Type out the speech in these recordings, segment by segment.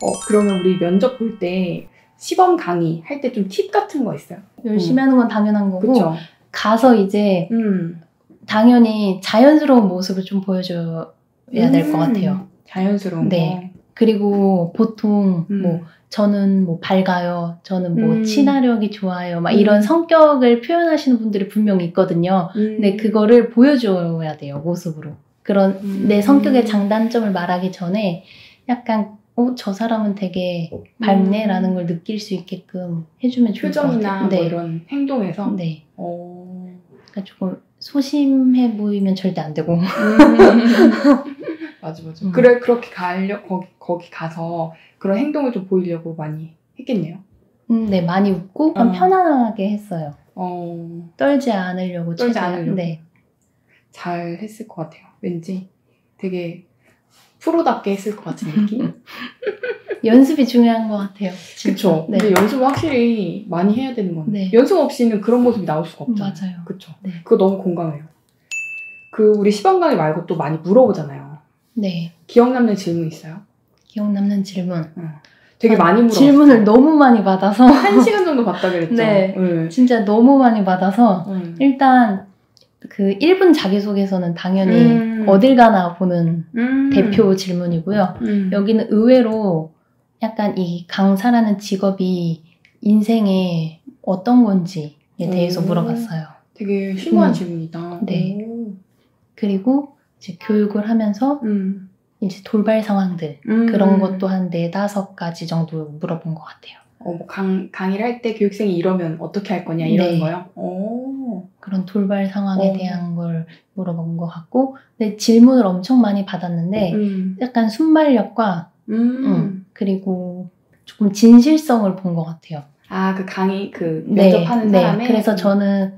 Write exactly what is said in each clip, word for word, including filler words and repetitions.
어, 그러면 우리 면접 볼 때 시범 강의 할 때 좀 팁 같은 거 있어요? 열심히 음. 하는 건 당연한 거고 그쵸? 가서 이제 음. 당연히 자연스러운 모습을 좀 보여줘야 음. 될 것 같아요. 자연스러운 네. 거. 그리고 보통 음. 뭐 저는 뭐 밝아요. 저는 뭐 음. 친화력이 좋아요. 막 이런 음. 성격을 표현하시는 분들이 분명히 있거든요. 음. 근데 그거를 보여줘야 돼요. 모습으로. 그런 음. 내 성격의 장단점을 말하기 전에 약간 어, 저 사람은 되게 밝네 음. 라는 걸 느낄 수 있게끔 해주면 좋을 것 같아요. 표정이나 뭐 이런 행동에서? 네. 오. 그러니까 조금 소심해 보이면 절대 안 되고. 맞아, 맞아. 음. 그래, 그렇게 가려, 거기, 거기 가서 그런 행동을 좀 보이려고 많이 했겠네요. 음, 네, 많이 웃고, 어. 편안하게 했어요. 어. 떨지 않으려고, 떨지 최대한. 않으려고. 네. 잘 했을 것 같아요. 왠지 되게 프로답게 했을 것 같은 느낌? 연습이 중요한 것 같아요. 그쵸. 네. 근데 연습을 확실히 많이 해야 되는 건데. 네. 연습 없이는 그런 모습이 나올 수가 없잖아요. 맞아요. 그쵸. 네. 그거 너무 공감해요. 그, 우리 시범 강의 말고 또 많이 물어보잖아요. 네. 기억 남는 질문 있어요? 기억 남는 질문. 응. 되게 아, 많이 물어봤어요. 질문을 너무 많이 받아서 한 시간 정도 받다 그랬죠. 네. 응. 진짜 너무 많이 받아서 응. 일단 그 일 분 자기소개서는 당연히 음. 어딜 가나 보는 음. 대표 질문이고요. 음. 여기는 의외로 약간 이 강사라는 직업이 인생에 어떤 건지에 대해서 오. 물어봤어요. 되게 심오한 음. 질문이다. 네. 오. 그리고 이제 교육을 하면서 음. 이제 돌발 상황들 음. 그런 것도 한 네다섯 가지 정도 물어본 것 같아요. 어, 뭐 강, 강의를 할 때 교육생이 이러면 어떻게 할 거냐 이런 네. 거요? 오. 그런 돌발 상황에 오. 대한 걸 물어본 것 같고 근데 질문을 엄청 많이 받았는데 음. 약간 순발력과 음. 음, 그리고 조금 진실성을 본 것 같아요. 아, 그 강의 그 면접하는 네, 사람의? 네, 그래서 저는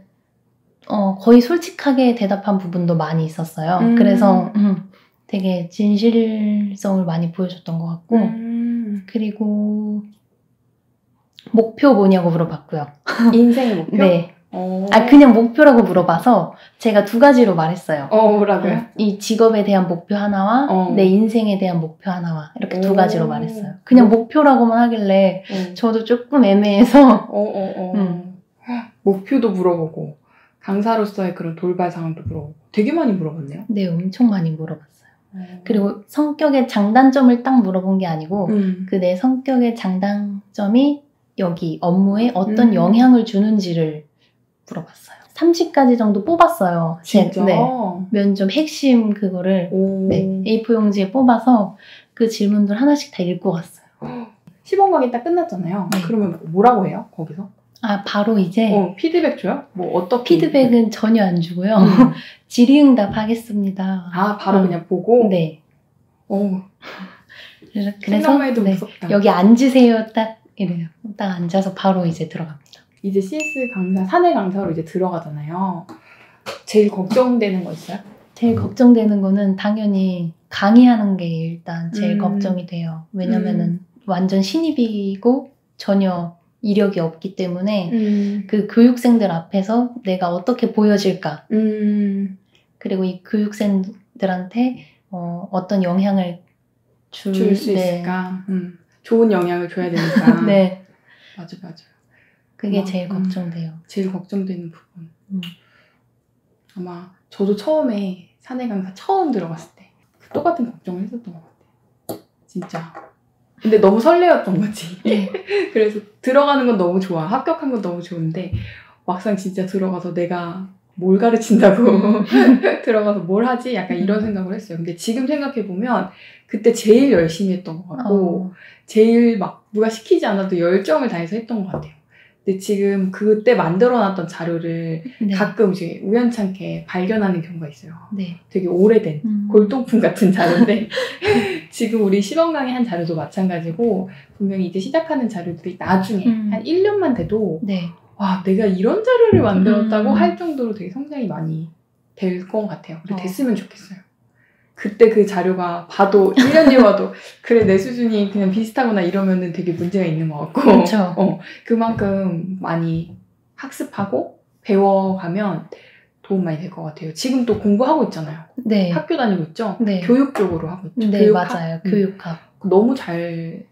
어, 거의 솔직하게 대답한 부분도 많이 있었어요. 음. 그래서 음, 되게 진실성을 많이 보여줬던 것 같고 음. 그리고 목표 뭐냐고 물어봤고요. 인생의 목표? 네. 오. 아, 그냥 목표라고 물어봐서 제가 두 가지로 말했어요. 어, 뭐라고요? 이 직업에 대한 목표 하나와 어. 내 인생에 대한 목표 하나와 이렇게 오. 두 가지로 말했어요. 그냥 오. 목표라고만 하길래 오. 저도 조금 애매해서 오, 오, 오. 음. 목표도 물어보고 강사로서의 그런 돌발 상황도 물어보고 되게 많이 물어봤네요. 네, 엄청 많이 물어봤어요. 음. 그리고 성격의 장단점을 딱 물어본 게 아니고 음. 그 내 성격의 장단점이 여기 업무에 어떤 음. 영향을 주는지를 물어봤어요. 삼십 가지 정도 뽑았어요. 진짜? 네, 면접 핵심 그거를 네, 에이 사 용지에 뽑아서 그 질문들 하나씩 다 읽고 갔어요. 시범 강의 딱 끝났잖아요. 네. 그러면 뭐라고 해요? 거기서? 아, 바로 이제. 어, 피드백 줘요? 뭐, 어떻게? 피드백은 전혀 안 주고요. 음. 질의응답 하겠습니다. 아, 바로 어. 그냥 보고? 네. 오. 그래서, 그래서 네. 여기 앉으세요. 딱, 이래요. 딱 앉아서 바로 이제 들어갑니다. 이제 씨에스 강사, 사내 강사로 이제 들어가잖아요. 제일 걱정되는 거 있어요? 제일 걱정되는 거는 당연히 강의하는 게 일단 제일 음. 걱정이 돼요. 왜냐면은 음. 완전 신입이고 전혀 이력이 없기 때문에 음. 그 교육생들 앞에서 내가 어떻게 보여질까 음. 그리고 이 교육생들한테 어, 어떤 영향을 줄 수 네. 있을까 음. 좋은 영향을 줘야 되니까 네. 맞아 맞아 그게 어, 제일 걱정돼요. 음, 제일 걱정되는 부분 음. 아마 저도 처음에 사내 강사 처음 들어갔을 때 그 똑같은 걱정을 했었던 것 같아요. 진짜 근데 너무 설레었던 거지. 그래서 들어가는 건 너무 좋아. 합격한 건 너무 좋은데 막상 진짜 들어가서 내가 뭘 가르친다고 들어가서 뭘 하지? 약간 이런 생각을 했어요. 근데 지금 생각해보면 그때 제일 열심히 했던 것 같고 어. 제일 막 누가 시키지 않아도 열정을 다해서 했던 것 같아요. 근데 지금 그때 만들어놨던 자료를 네. 가끔 이제 우연찮게 발견하는 경우가 있어요. 네. 되게 오래된 음. 골동품 같은 자료인데 지금 우리 시범 강의 한 자료도 마찬가지고 분명히 이제 시작하는 자료들이 나중에 음. 한 일 년만 돼도 네. 와 내가 이런 자료를 만들었다고 음. 할 정도로 되게 성장이 많이 될 것 같아요. 그래, 어. 됐으면 좋겠어요. 그때 그 자료가 봐도 일 년 뒤에 와도 그래 내 수준이 그냥 비슷하거나 이러면은 되게 문제가 있는 것 같고 그렇죠. 어, 그만큼 많이 학습하고 배워가면 도움 많이 될 것 같아요. 지금 또 공부하고 있잖아요. 네. 학교 다니고 있죠? 네. 교육 쪽으로 하고 있죠. 네, 교육학? 맞아요. 교육학. 너무 잘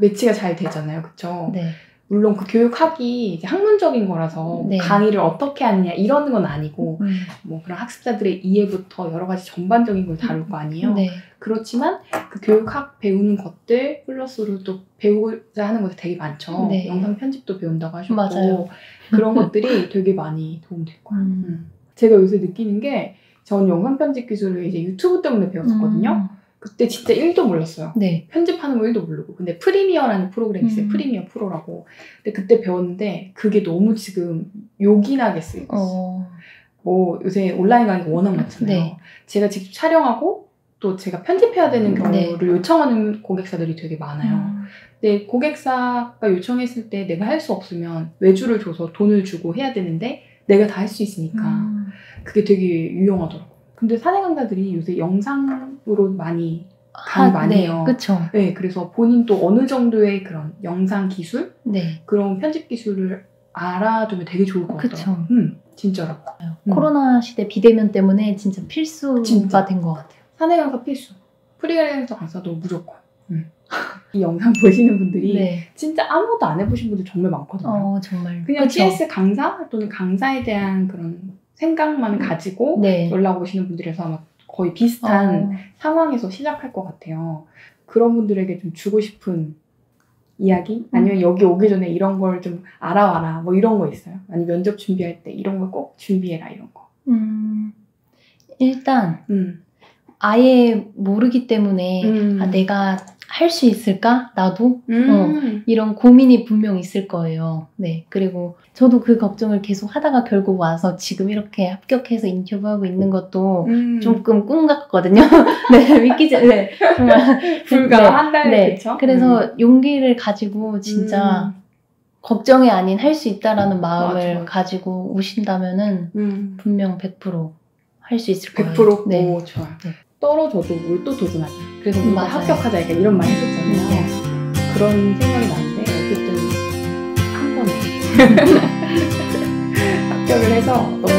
매치가 잘 되잖아요. 그쵸? 네. 물론 그 교육학이 이제 학문적인 거라서 네. 강의를 어떻게 하느냐 이러는 건 아니고 음. 뭐 그런 학습자들의 이해부터 여러 가지 전반적인 걸 다룰 거 아니에요. 네. 그렇지만 그 교육학 배우는 것들 플러스로 또 배우고자 하는 것들 되게 많죠. 네. 영상 편집도 배운다고 하셨고 맞아요. 그런 것들이 되게 많이 도움될 거예요. 음. 음. 제가 요새 느끼는 게 전 영상 편집 기술을 이제 유튜브 때문에 배웠었거든요. 음. 그때 진짜 일도 몰랐어요. 네. 편집하는 거 일도 모르고. 근데 프리미어라는 프로그램이 있어요. 음. 프리미어 프로라고. 근데 그때 배웠는데 그게 너무 지금 요긴하게 쓰이고 있어요. 뭐 요새 온라인 강의가 워낙 많잖아요. 네. 제가 직접 촬영하고 또 제가 편집해야 되는 경우를 네. 요청하는 고객사들이 되게 많아요. 음. 근데 고객사가 요청했을 때 내가 할 수 없으면 외주를 줘서 돈을 주고 해야 되는데 내가 다 할 수 있으니까 음. 그게 되게 유용하더라고요. 근데 사내 강사들이 요새 영상으로 많이 강의 아, 많이 네, 해요. 그쵸. 네, 그래서 본인 또 어느 정도의 그런 영상 기술, 네. 그런 편집 기술을 알아두면 되게 좋을 것 같아요. 음, 진짜로. 음. 코로나 시대 비대면 때문에 진짜 필수가 진짜. 된 것 같아요. 사내 강사 필수. 프리랜서 강사도 무조건. 음. 이 영상 보시는 분들이 네. 진짜 아무것도 안 해보신 분들 정말 많거든요. 어, 정말. 그냥 그쵸. 티에스 강사 또는 강사에 대한 그런 생각만 가지고 네. 연락 오시는 분들에서 아마 거의 비슷한 어. 상황에서 시작할 것 같아요. 그런 분들에게 좀 주고 싶은 이야기? 아니면 여기 오기 전에 이런 걸 좀 알아와라 뭐 이런 거 있어요? 아니면 면접 준비할 때 이런 걸 꼭 준비해라 이런 거. 음, 일단 음. 아예 모르기 때문에 음. 아, 내가 할 수 있을까? 나도? 음. 어, 이런 고민이 분명 있을 거예요. 네. 그리고 저도 그 걱정을 계속 하다가 결국 와서 지금 이렇게 합격해서 인터뷰하고 있는 것도 음. 조금 꿈 같거든요. 네. 믿기지, 네. 정말. 불과 네, 한 달, 네. 그쵸? 그래서 음. 용기를 가지고 진짜 음. 걱정이 아닌 할 수 있다라는 마음을 맞아. 가지고 오신다면은 음. 분명 백 퍼센트 할 수 있을 거예요. 백 퍼센트? 네. 오, 좋아요. 네. 떨어져도 뭘 또 도전하자. 그래서 우리가 음, 합격하자 약간 이런 말 했었잖아요. 네. 그런 생각이 나는데 어쨌든 한 번에 합격을 해서 너무